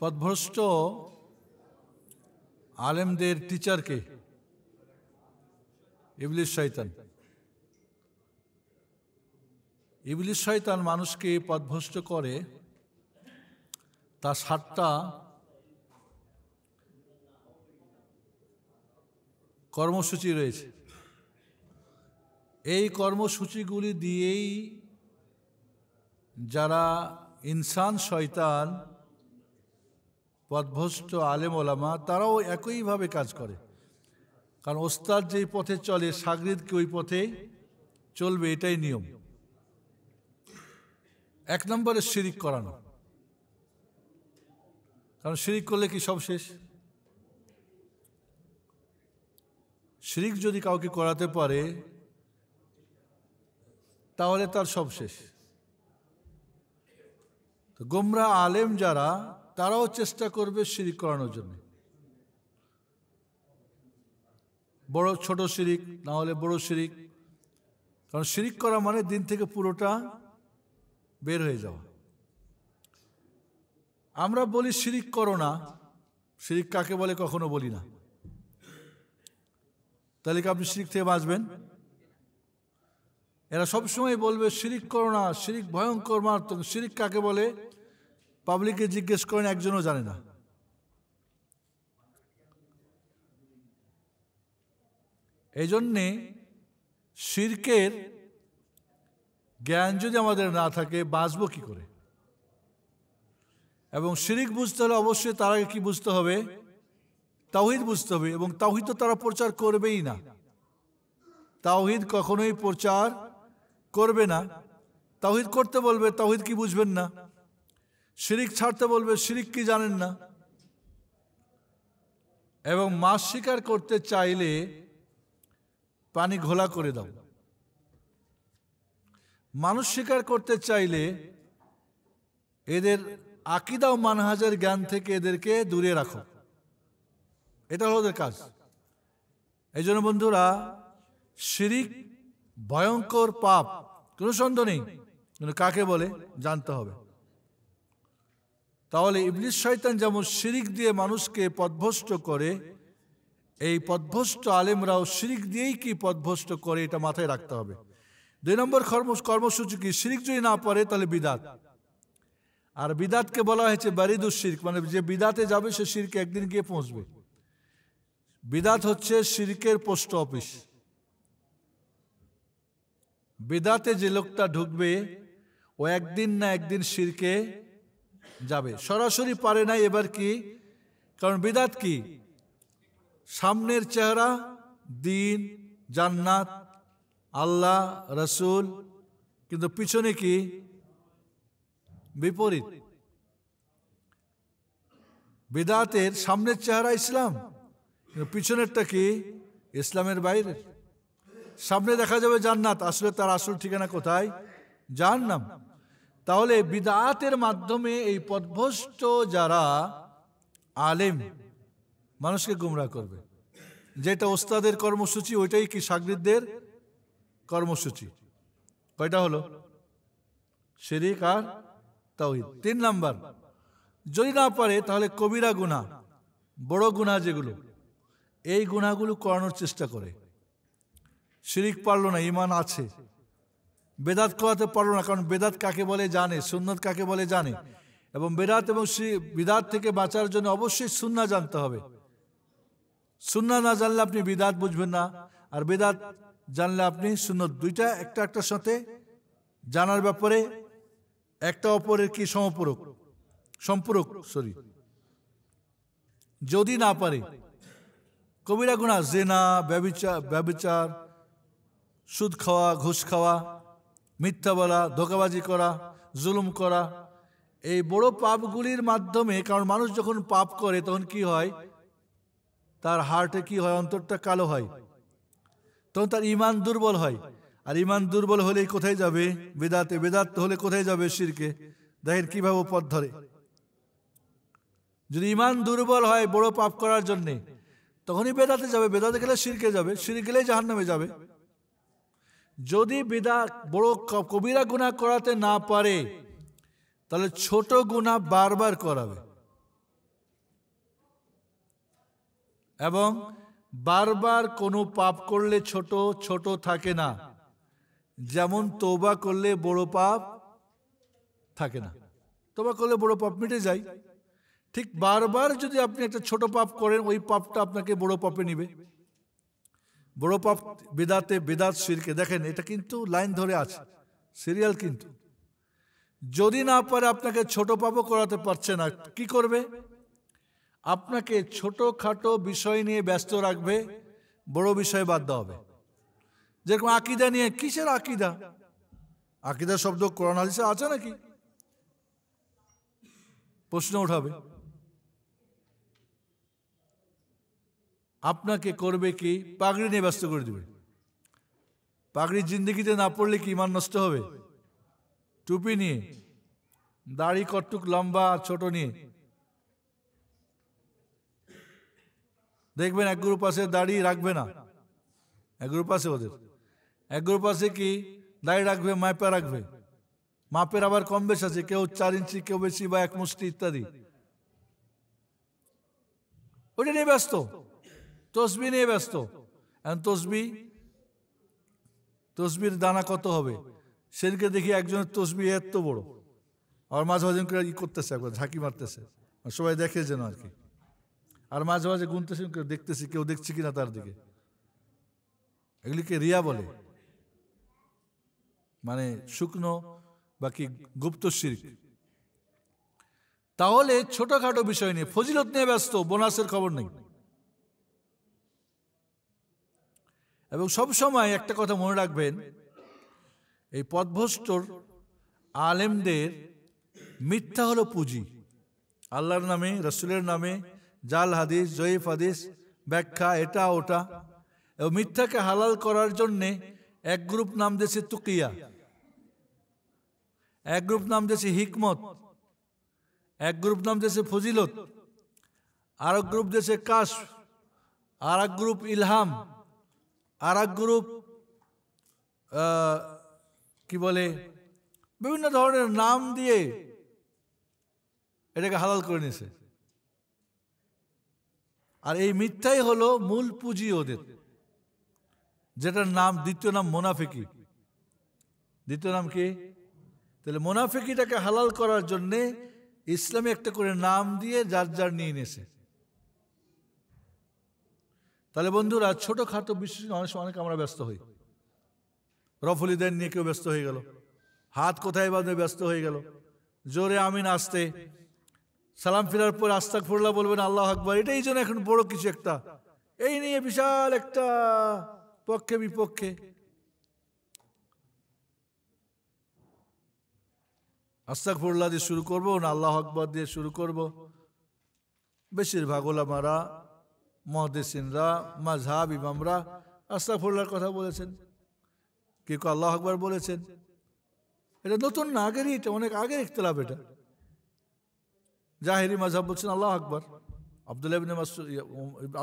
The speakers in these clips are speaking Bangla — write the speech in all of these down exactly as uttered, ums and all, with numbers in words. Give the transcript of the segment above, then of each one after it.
पदभ्रष्ट आलेमदेर टीचर के इबलिस शैतान इबलिस शैतान मानुष के पदभ्रष्ट करे तार सातटा कर्मसूची रयेछे। এই কর্মসূচিগুলি দিয়েই যারা ইনসান শয়তান পথভ্রষ্ট আলেম ওলামা তারাও একইভাবে কাজ করে, কারণ ওস্তাদ যেই পথে চলে শাগরিদকে ওই পথে চলবে, এটাই নিয়ম। এক নম্বরে শিরিক করানো, কারণ শিরিক করলে কি সব শেষ। শিরিক যদি কাউকে করাতে পারে তাহলে তার সব শেষ। তো গোমরা আলেম যারা তারাও চেষ্টা করবে শিরিক করানোর জন্য, বড় ছোট শিরিক না হলে বড় শিরিক, কারণ শিরিক করা মানে দিন থেকে পুরোটা বের হয়ে যাওয়া। আমরা বলি শিরিক করো না, শিরিক কাকে বলে কখনো বলি না। তাহলে কি আপনি শিরিক থেকে বাঁচবেন? এরা সবসময় বলবে শিরিক করো না, শিরিক ভয়ঙ্কর মারাত্মক। শিরিক কাকে বলে পাবলিকে জিজ্ঞেস করেন, একজনও জানে না। এই জন্যে শিরকের জ্ঞান যদি আমাদের না থাকে বাঁচব কি করে? এবং শিরিক বুঝতে হলে অবশ্যই তার আগে কি বুঝতে হবে? তাওহীদ বুঝতে হবে। এবং তাওহীদ তো তারা প্রচার করবেই না, তাওহীদ কখনোই প্রচার করবে না। তাওহীদ করতে বলবে, তাওহীদ কি বুঝবেন না। শিরিক ছাড়তে বলবে, শিরিক কি জানেন না। এবং মাছ শিকার করতে চাইলে পানি ঘোলা করে দাও, মানুষ শিকার করতে চাইলে এদের আকিদা ও মানহাজের জ্ঞান থেকে এদেরকে দূরে রাখো, এটা হলো ওদের কাজ। এই জন্য বন্ধুরা শিরিক ভয়ঙ্কর পাপ, কোনো সন্দেহ নেই, কিন্তু কাকে বলে জানতে হবে। তাহলে ইবলিস শয়তান যেমন শিরিক দিয়ে মানুষকে পথভ্রষ্ট করে, এই পথভ্রষ্ট আলেমরাও শিরিক দিয়েই কি পথভ্রষ্ট করে, এটা মাথায় রাখতে হবে। দুই নম্বর কর্মসূচি কি, শিরিক যদি না পারে তাহলে বিদাত। আর বিদাতকে বলা হয়েছে বারিদুস শিরক, মানে যে বিদাতে যাবে সে শিরকে একদিন গিয়ে পৌঁছবে। বিদাত হচ্ছে শিরকের পোস্ট অফিস। বেদাতে যে লোকটা ঢুকবে ও একদিন না একদিন শিরকে যাবে, সরাসরি পারে নাই। এবার কি, কারণ বেদাত কি সামনের চেহারা, দিন, জান্নাত, আল্লাহ, রসুল, কিন্তু পিছনে কি বিপরীত। বেদাতের সামনের চেহারা ইসলাম, কিন্তু পিছনেরটা কি ইসলামের বাইরে। সামনে দেখা যাবে জান্নাত, আসলে তার আসল ঠিকানা কোথায়? জাহান্নাম। তাহলে বিদআতের মাধ্যমে এই পথভ্রষ্ট যারা আলেম মানুষকে গুমরা করবে। যেটা ওস্তাদের কর্মসূচি ওইটাই কি শাগরিদদের কর্মসূচি। কয়টা হলো? শিরিক আর তাওহীদ। তিন নাম্বার, যদি না পারে তাহলে কবিরা গুনাহ, বড় গুনাহ যেগুলো, এই গুনাহগুলো করানোর চেষ্টা করে। শিরিক পারলো না, ইমান আছে। বেদাত করাতে পারলো না, কারণ বেদাত কাকে বলে জানে, সুন্নাত কাকে বলে জানে। এবং বেদাত এবং বিদাত থেকে বাঁচার জন্য অবশ্যই সুন্নাহ জানতে হবে। সুন্নাহ না জানলে আপনি বিদাত বুঝবেন না, আর বেদাত জানলে আপনি সুন্নাত। দুইটা একটা একটার সাথে জানার ব্যাপারে একটা অপরের কি সম্পূরক সম্পূরক সরি যদি না পারে কবিরা গুনাহ, জেনা, ব্যভিচার ব্যভিচার সুদ খাওয়া, ঘুষ খাওয়া, মিথ্যা বলা, ধোঁকাবাজি করা, জুলুম করা, এই বড় পাপগুলির মাধ্যমে। কারণ মানুষ যখন পাপ করে তখন কি হয়, তার হার্টে কি হয়, অন্তরটা কালো হয়, তখন তার ইমান দুর্বল হয়। আর ইমান দুর্বল হলে কোথায় যাবে? বেদাতে। বেদাত হলে কোথায় যাবে? শিরকে। দেখেন কিভাবে পথ ধরে। যদি ইমান দুর্বল হয় বড় পাপ করার জন্যে তখনই বেদাতে যাবে, বেদাতে গেলে শিরকে যাবে, শিরকে গেলেই জাহান্নামে যাবে। যদি বিদাত বড় কবিরা গুনাহ করাতে না পারে তাহলে ছোট গুনাহ বারবার করাবে। एवं बार बार कोनो पाप करले छोटो छोटो थाके ना जेमन तोबा करले बड़ो पाप थाके ना तोबा करले बड़ो पाप मिटे जाए ठीक बार बार यदि आपनि एकटा छोटो पाप करें ओई पापटा आपनाके बड़ो पापे नेबे बड़ो पाप बिदाते बिदात शिरके देखें एटा किन्तु लाइन धरे आछे सिरियाल किन्तु यदि ना पारे आपनाके छोटो पापो कराते पारछे ना कि करबे आपनाके छोटो खाटो विषय निये व्यस्त राखबे बड़ो विषय बाद देओया होबे जेरकम आकिदा निये किसेर आकिदा आकिदा शब्द कुरान हादिसे आछे नाकि प्रश्न उठाबे आपनाके करबे कि पागड़ी निये व्यस्त करे दिबे पागड़ी जिंदगीते ना पड़ले कि ईमान नष्ट होबे टुपी निये दाढ़ी कतटुक लम्बा छोट निये देखबेन एक ग्रुप आछे दाढ़ी राखबे ना एक ग्रुप आछे ओদের एक ग्रुप आछे कि दाढ़ी राखबे मापे राखबे मापेर आबार कम बेश आछे केउ चार इंची केउ बेशी बा एक मुष्टि इत्यादि ओটা নিয়ে ব্যস্ত তসবিহ নিয়ে ব্যস্ত এখন তসবিহ তসবির দানা কত হবে সেদিকে দেখি একজনের তসবিহ এত বড় আর মাঝে মাঝে কি করতেছে একবার ঝাঁকি মারতেছে সবাই দেখে যেন আর কি আর মাঝে মাঝে গুনতেছে দেখতেছি কেউ দেখছে কিনা তার দিকে এগুলিকে রিয়া বলে মানে শুকনো বাকি গুপ্ত শিরক তাহলে ছোটখাটো বিষয় নিয়ে ফজিলত নিয়ে ব্যস্ত বোনাসের খবর নেই এবং সব সময় একটা কথা মনে রাখবেন এই পথভ্রষ্ট আলেমদের মিথ্যা হলো পুঁজি আল্লাহর নামে রাসূলের নামে জাল হাদিস জয়ীফ হাদিস ব্যাখ্যা এটা ওটা এবং মিথ্যাকে হালাল করার জন্য এক গ্রুপ নাম দিয়েছে তুকিয়া এক গ্রুপ নাম দিয়েছে হিকমত এক গ্রুপ নাম দিয়েছে ফজিলত আর এক গ্রুপ দিয়েছে কাশফ আর এক গ্রুপ ইলহাম আর এক গ্রুপ কি বলে বিভিন্ন ধরনের নাম দিয়ে এটাকে হালাল করে নিছে আর এই মিথ্যাই হলো মূল পুঁজি ওদের যেটার নাম দ্বিতীয় নাম মুনাফিকি দ্বিতীয় নাম কি তাহলে মুনাফিকিটাকে হালাল করার জন্য ইসলামে একটা করে নাম দিয়ে যার যার নিয়ে নিছে তাহলে বন্ধুরা ছোটখাটো বিষয়ে অনেক সময় আমরা ব্যস্ত হই রফলিদের নিয়ে কেউ ব্যস্ত হয়ে গেল হাত কোথায় বাঁধে ব্যস্ত হয়ে গেল জোরে আমিন আসতে সালাম ফিরার পর আস্তাগফিরুল্লাহ বলবেন আল্লাহু আকবার এটাই যেন এখন বড় কিছু একটা এই নিয়ে বিশাল একটা পক্ষে বিপক্ষে আস্তাগফিরুল্লাহ দিয়ে শুরু করব না আল্লাহু আকবার দিয়ে শুরু করব বেশিরভাগ ওলামারা মুহাদ্দিসিনরা মাযহাব ইমামরা আস্তাগফিরুল্লাহর কথা বলেছেন কেউ কেউ আল্লাহু আকবার বলেছেন এটা নতুন না আগেরই এটা অনেক আগের ইখতিলাফ এটা জাহেরি মাযহাব বলছেন আল্লাহু আকবার আব্দুল্লাহ ইবনে মাসউদ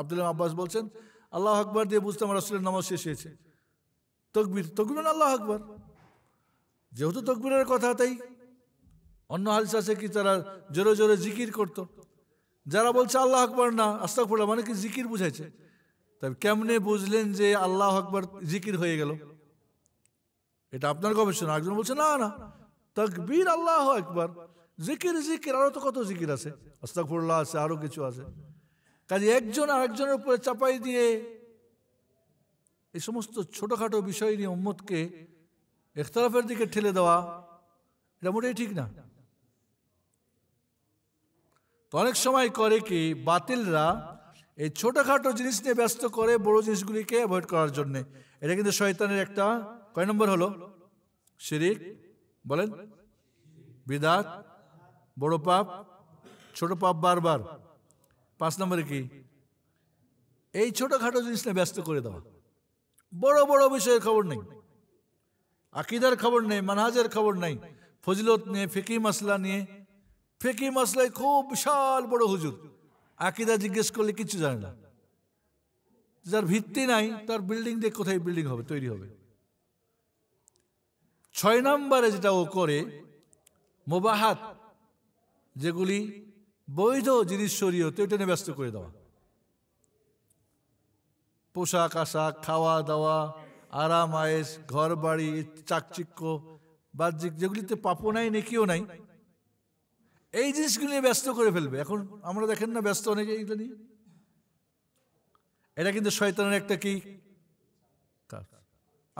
আব্দুল্লাহ আব্বাস বলছেন আল্লাহু আকবার দিয়ে বুঝতাম রাসূলের নামাজ শেষ হয়েছে তাকবীর তাকবীর আল্লাহু আকবার যেহেতু তাকবীরের কথা তাই অন্য হাদিস আছে কি তারা জোরে জোরে জিকির করত যারা বলছে আল্লাহু আকবার না আস্তাগফিরুল্লাহ মানে কি জিকির বুঝাইছে তবে কেমনে বুঝলেন যে আল্লাহু আকবার জিকির হয়ে গেল এটা আপনার গবেষণা একজন বলছে না না তাকবীর আল্লাহু আকবার জিকির জিকির আরো তো কত জিকির আছে আস্তাগফিরুল্লাহ আছে আরো কিছু আছে কাজে একজন আরেকজনের উপরে চাপাই দিয়ে এই সমস্ত ছোটখাটো বিষয় নিয়ে উম্মতকে ইখতিলাফের দিকে ঠেলে দেওয়া এটা মোটেই ঠিক না তো অনেক সময় করে কি বাতিলরা এই ছোটখাটো জিনিস নিয়ে ব্যস্ত করে বড় জিনিসগুলিকে অ্যাভয়েড করার জন্য এটা কিন্তু শয়তানের একটা কয় নম্বর হলো শিরক বলেন বিদআত বড় পাপ ছোট পাপ বারবার পাঁচ নম্বরে কি এই ছোটখাটো জিনিস নিয়ে ব্যস্ত করে দেওয়া বড় বড় বিষয়ের খবর নেই আকীদার খবর নেই মানহাজের খবর নেই ফজিলত নিয়ে ফিকহি মাসলা নিয়ে ফিকহি মাসলায় খুব বিশাল বড় হুজুর আকীদা জিজ্ঞেস করলে কিছু জানে না যার ভিত্তি নাই তার বিল্ডিং দিয়ে কোথায় বিল্ডিং হবে তৈরি হবে ছয় নম্বরে যেটা ও করে মুবাহাত যেগুলি বৈধ জিনিস শরীয়তে এটা নিয়ে ব্যস্ত করে দেওয়া पोशाक आशाक खावा दावा आराम आयेस घर बाड़ी चाकचिक्य बाह्यिक जेगुलिते पापो नाई नेकिओ नाई এই জিনিসগুলো নিয়ে ব্যস্ত করে ফেলবে। এখন আমরা দেখেন না ব্যস্ত অনেকে এইগুলো নিয়ে, এটা কিন্তু শয়তানের একটা কি কাজ,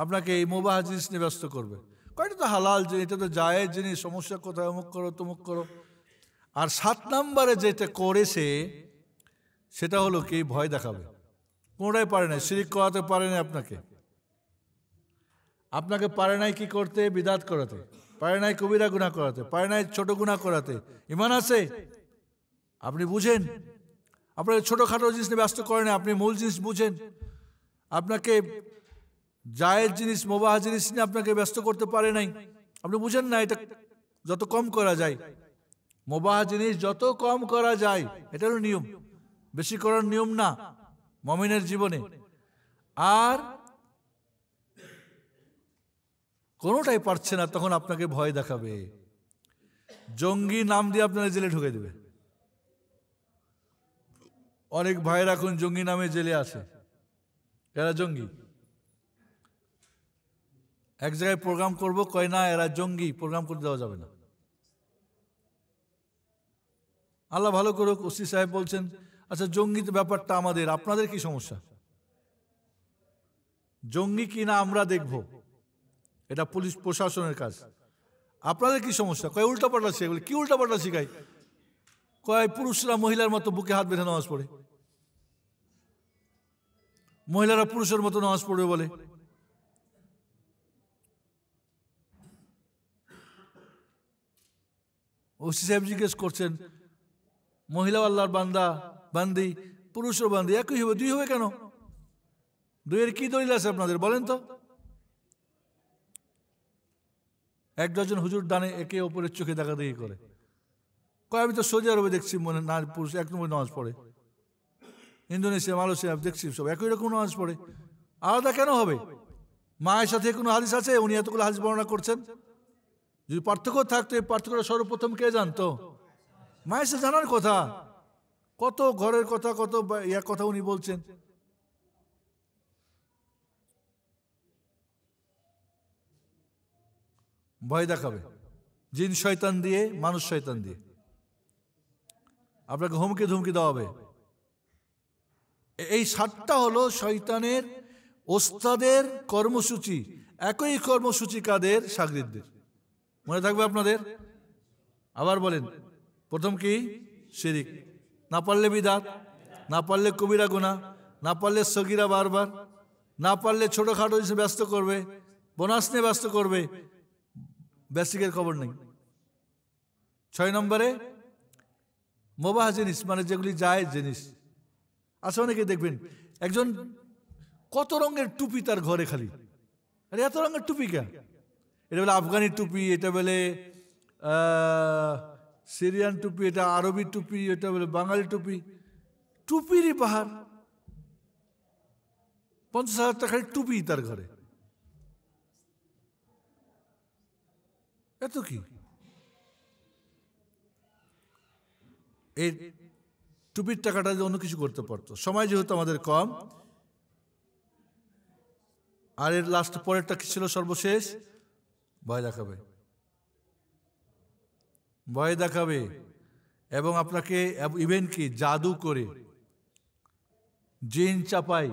আপনাকে এই মুবাহ জিনিস নিয়ে ব্যস্ত করবে। কয়টা তো হালাল জিনিস, এটা তো জায়েজ জিনিস, সমস্যা কোথায়, অমুক করো তমুক করো। আর সাত নম্বরে যেটা করেছে সেটা হলো কি ভয় দেখাবে, কোনোটাই পারে নাই, শিরিক করাতে পারে নাই, আপনাকে আপনাকে পারে নাই কি করতে, বিদাত করাতে পারে নাই, কবিরা গুনাহ করাতে পারে নাই, ছোট গুনাহ করাতে। ইমান আছে, আপনি বুঝেন, আপনাকে ছোটোখাটো জিনিস নিয়ে ব্যস্ত করেন, আপনি মূল জিনিস বুঝেন। আপনাকে জায়েজ জিনিস মুবাহ জিনিস নিয়ে আপনাকে ব্যস্ত করতে পারে নাই, আপনি বুঝেন না। এটা যত কম করা যায়, মুবাহ জিনিস যত কম করা যায়, এটা হলো নিয়ম, বেশি করার নিয়ম না মুমিনের জীবনে। আর কোনোটাই পারছে না, তখন আপনাকে ভয় দেখাবে, জঙ্গি নাম দিয়ে আপনারা জেলে ঢুকে দেবে। অনেক ভাইরা এখন জঙ্গি নামে জেলে আছে, এরা জঙ্গি। এক জায়গায় প্রোগ্রাম করব, কয় না এরা জঙ্গি, প্রোগ্রাম করতে দেওয়া যাবে না। আল্লাহ ভালো করুক, ওসি সাহেব বলছেন আচ্ছা জঙ্গি তো ব্যাপারটা আমাদের, আপনাদের কি সমস্যা? জঙ্গি কি না আমরা দেখব, এটা পুলিশ প্রশাসনের কাজ, আপনাদের কি সমস্যা? কয় উল্টাপাল্টা শেখায়, কি উল্টাপাল্টা শেখায়? কয় পুরুষরা মহিলার মতো বুকে হাত বেঁধে নামাজ পড়ে, মহিলারা পুরুষের মতো নামাজ পড়বে বলে। ওসি সাহেব জিজ্ঞেস করছেন মহিলা আল্লাহর বান্দা বান্দি, পুরুষও বান্দি, একই হবে, দুই হবে কেন? দুইয়ের কি দলিল আছে আপনাদের বলেন তো? এক ডজন হুজুর দানে একে অপরের চোখে দেখা দেখি করে, কয় আমি তো সৌদি আরবে দেখছি মনে না পুরুষ এক নম্বর নামাজ পড়ে, ইন্দোনেশিয়া মালয়েশিয়া দেখছি সব একই রকম নামাজ পড়ে, আলাদা কেন হবে? মায়ের সাথে কোনো হাদিস আছে? উনি এতগুলো হাদিস বর্ণনা করছেন, যদি পার্থক্য থাকতো এই পার্থক্যটা সর্বপ্রথম কে জানতো? মায়ের সাথে জানার কথা, কত ঘরের কথা, কত ইয়ার কথা উনি বলছেন। ভয় দেখাবে জিন শয়তান দিয়ে, মানুষ শয়তান দিয়ে আপনাকে হুমকি ধুমকি দেওয়া হবে। এই সাতটা হলো শয়তানের ওস্তাদের কর্মসূচি, একই কর্মসূচি কাদের? শাগরিদদের। মনে থাকবে আপনাদের? আবার বলেন, প্রথম কি? শিরিক, না পারলে বিদাত, না পারলে কবিরা গুনাহ, না পারলে সগীরা বারবার, না পারলে ছোটোখাটো জিনিসে ব্যস্ত করবে, বোনাস নিয়ে ব্যস্ত করবে, বেসিকের খবর নেই। ছয় নম্বরে মুবাহ জিনিস, মানে যেগুলি জায়েজ জিনিস আছে। অনেকে দেখবেন একজন কত রঙের টুপি তার ঘরে, খালি আরে এত রঙের টুপি কেন? এটা বলে আফগানি টুপি, এটা বলে সিরিয়ান টুপি, এটা আরবি টুপি, এটা বলে বাঙালি টুপি, টুপিরই পাহাড়। পঞ্চাশ হাজার টাকার টুপি তার ঘরে, এত কি? এই টুপির টাকাটা অন্য কিছু করতে পারতো। সময় যেহেতু আমাদের কম, আর এর লাস্ট পরেরটা কি ছিল সর্বশেষ? ভয় দেখাবে, ভয় দেখাবে এবং আপনাকে ইভেন কি জাদু করে জিন চাপাই,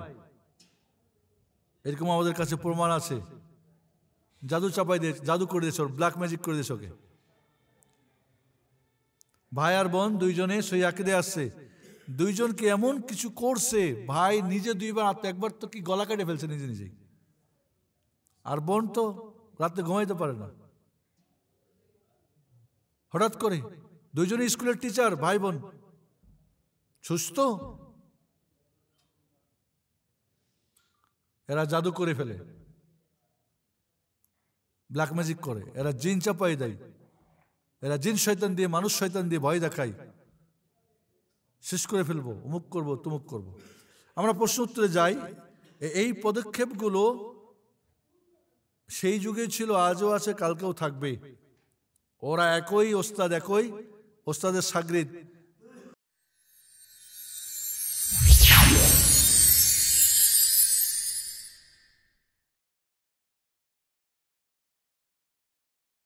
এরকম আমাদের কাছে প্রমাণ আছে। জাদু চাপাই দিয়ে, জাদু করে দিয়েছ, ব্ল্যাক ম্যাজিক করে দিয়েছ। ওকে ভাই আর বোন দুইজনে সই আকিদে আসছে, দুইজনকে এমন কিছু করছে, ভাই নিজে দুইবার আত্ম একবার তো কি গলা কেটে ফেলছে নিজে নিজেই, আর বোন তো রাতে ঘুমাইতে পারে না। হঠাৎ করে দুইজনে স্কুলের টিচার, ভাই বোন সুস্থ, এরা জাদু করে ফেলে, ব্ল্যাক ম্যাজিক করে, এরা জিন চাপাই দেয়, এরা জিন শয়তান দিয়ে, মানুষ শয়তান দিয়ে ভয় দেখায়, শেষ করে ফেলবো, অমুক করবো তমুক করবো। আমরা প্রশ্ন উত্তরে যাই। এই পদক্ষেপগুলো সেই যুগে ছিল, আজও আছে, কালকেও থাকবে। ওরা একই ওস্তাদ, একই ওস্তাদের শাগরিদ।